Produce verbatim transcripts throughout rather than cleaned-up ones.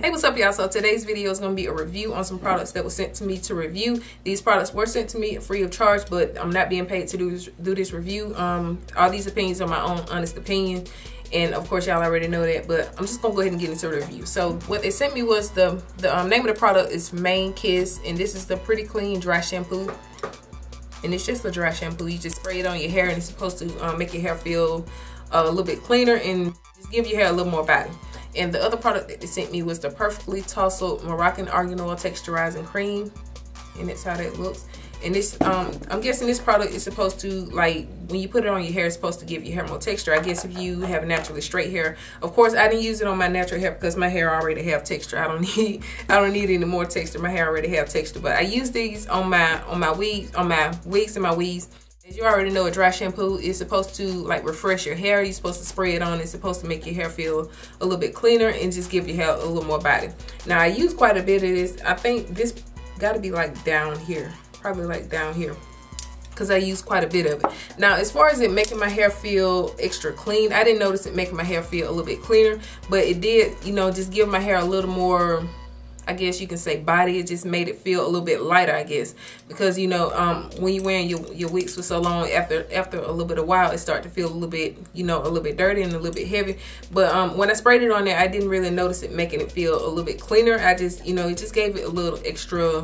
Hey, what's up, y'all? So today's video is going to be a review on some products that were sent to me to review. These products were sent to me free of charge, but I'm not being paid to do this, do this review. Um, all these opinions are my own honest opinion, and of course y'all already know that, but I'm just going to go ahead and get into the review. So what they sent me was the, the um, name of the product is Main Kiss, and this is the Pretty Clean Dry Shampoo. And it's just a dry shampoo. You just spray it on your hair, and it's supposed to um, make your hair feel a little bit cleaner and just give your hair a little more body. And the other product that they sent me was the Perfectly Tousled Moroccan Argan Oil Texturizing Cream, and that's how that looks. And this, um, I'm guessing this product is supposed to, like, when you put it on your hair, it's supposed to give your hair more texture. I guess if you have naturally straight hair. Of course, I didn't use it on my natural hair because my hair already have texture. I don't need, I don't need any more texture. My hair already have texture. But I use these on my, on my wigs, on my wigs and my weaves. As you already know, a dry shampoo is supposed to, like, refresh your hair. You're supposed to spray it on. It's supposed to make your hair feel a little bit cleaner and just give your hair a little more body. Now, I use quite a bit of this. I think this got to be, like, down here. Probably, like, down here. Because I use quite a bit of it. Now, as far as it making my hair feel extra clean, I didn't notice it making my hair feel a little bit cleaner. But it did, you know, just give my hair a little more, I guess you can say, body. It just made it feel a little bit lighter, I guess, because, you know, um, when you're wearing your, your wigs for so long, after after a little bit of while, it starts to feel a little bit, you know, a little bit dirty and a little bit heavy. But um, when I sprayed it on there, I didn't really notice it making it feel a little bit cleaner. I just, you know, it just gave it a little extra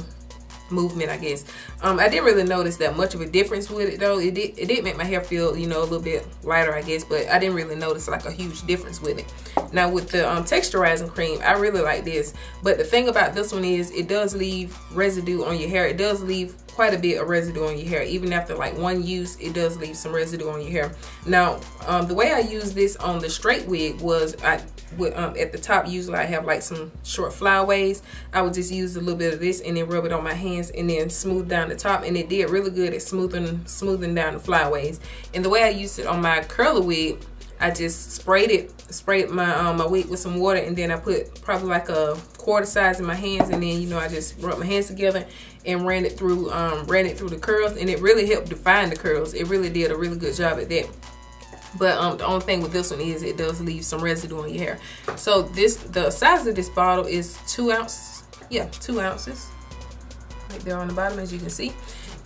movement, I guess. Um, I didn't really notice that much of a difference with it, though. It did, it did make my hair feel, you know, a little bit lighter, I guess, but I didn't really notice, like, a huge difference with it. Now, with the um, texturizing cream, I really like this. But the thing about this one is it does leave residue on your hair. It does leave quite a bit of residue on your hair. Even after, like, one use, it does leave some residue on your hair. Now, um, the way I used this on the straight wig was I would, um, at the top, usually I have, like, some short flyaways. I would just use a little bit of this and then rub it on my hands and then smooth down the top. And it did really good at smoothing, smoothing down the flyaways. And the way I used it on my curly wig, I just sprayed it, sprayed my um, my wig with some water, and then I put probably like a quarter size in my hands, and then, you know, I just rubbed my hands together and ran it through, um, ran it through the curls, and it really helped define the curls. It really did a really good job at that. But um, the only thing with this one is it does leave some residue on your hair. So this, the size of this bottle is two ounces. Yeah, two ounces. Right there on the bottom, as you can see.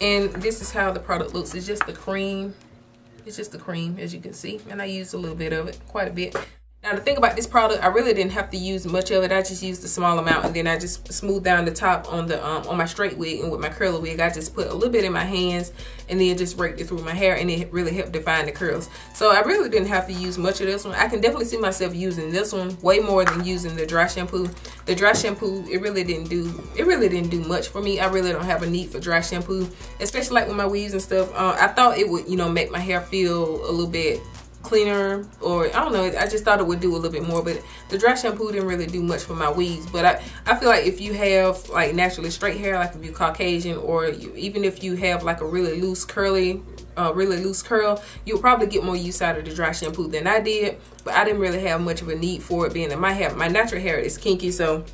And this is how the product looks. It's just the cream. It's just the cream, as you can see, and I used a little bit of it, quite a bit. Now, the thing about this product, I really didn't have to use much of it. I just used a small amount, and then I just smoothed down the top on the um, on my straight wig, and with my curly wig, I just put a little bit in my hands, and then just raked it through my hair, and it really helped define the curls. So I really didn't have to use much of this one. I can definitely see myself using this one way more than using the dry shampoo. The dry shampoo, it really didn't do it really didn't do much for me. I really don't have a need for dry shampoo, especially like with my weaves and stuff. Uh, I thought it would, you know, make my hair feel a little bit cleaner, or I don't know, I just thought it would do a little bit more. But the dry shampoo didn't really do much for my weaves. But I, I feel like if you have, like, naturally straight hair, like if you're Caucasian, or you, even if you have, like, a really loose curly uh, really loose curl, you'll probably get more use out of the dry shampoo than I did. But I didn't really have much of a need for it, being that my hair, my natural hair is kinky, so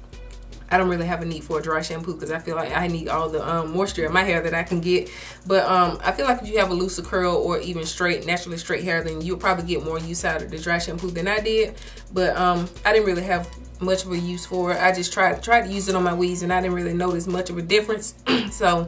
I don't really have a need for a dry shampoo because I feel like I need all the um, moisture in my hair that I can get. But um, I feel like if you have a looser curl or even straight, naturally straight hair, then you'll probably get more use out of the dry shampoo than I did. But um, I didn't really have much of a use for it. I just tried, tried to use it on my weaves, and I didn't really notice much of a difference. So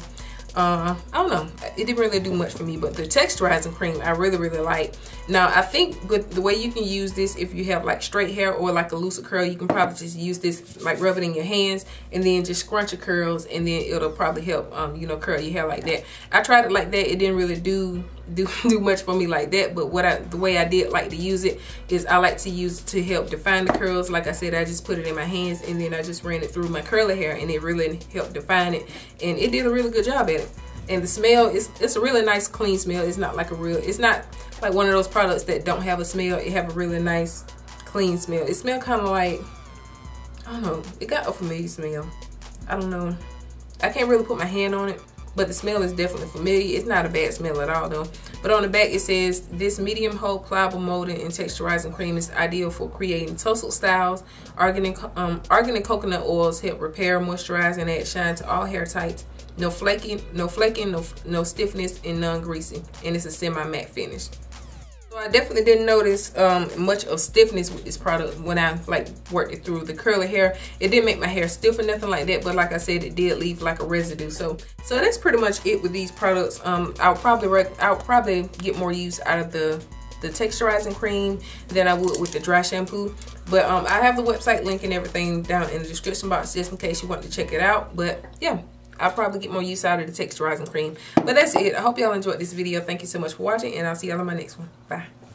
Uh, I don't know, it didn't really do much for me. But the texturizing cream, I really, really like. Now, I think with the way you can use this, if you have, like, straight hair or, like, a looser curl, you can probably just use this, like, rub it in your hands and then just scrunch your curls, and then it'll probably help, um, you know, curl your hair like that. I tried it like that. It didn't really do do do much for me like that. But what I the way I did like to use it is I like to use it to help define the curls. Like I said, I just put it in my hands, and then I just ran it through my curly hair, and it really helped define it, and it did a really good job at it. And the smell is, it's a really nice, clean smell. It's not like a real, it's not like one of those products that don't have a smell. It have a really nice, clean smell. It smell kind of like, I don't know, it got a familiar smell. I don't know, I can't really put my hand on it, but the smell is definitely familiar. It's not a bad smell at all, though. But on the back, it says, this medium hold pliable molding and texturizing cream is ideal for creating tousled styles. Argan and, um, argan and coconut oils help repair, moisturize, and add shine to all hair types. No flaking, no flaking, no, no stiffness, and non-greasy. And it's a semi-matte finish. So I definitely didn't notice um, much of stiffness with this product when I like worked it through the curly hair. It didn't make my hair stiff or nothing like that, but like I said, it did leave like a residue. So so that's pretty much it with these products. Um, I'll probably rec I'll probably get more use out of the the texturizing cream than I would with the dry shampoo. But um, I have the website link and everything down in the description box just in case you want to check it out. But yeah, I'll probably get more use out of the texturizing cream. But that's it. I hope y'all enjoyed this video. Thank you so much for watching, and I'll see y'all in my next one. Bye.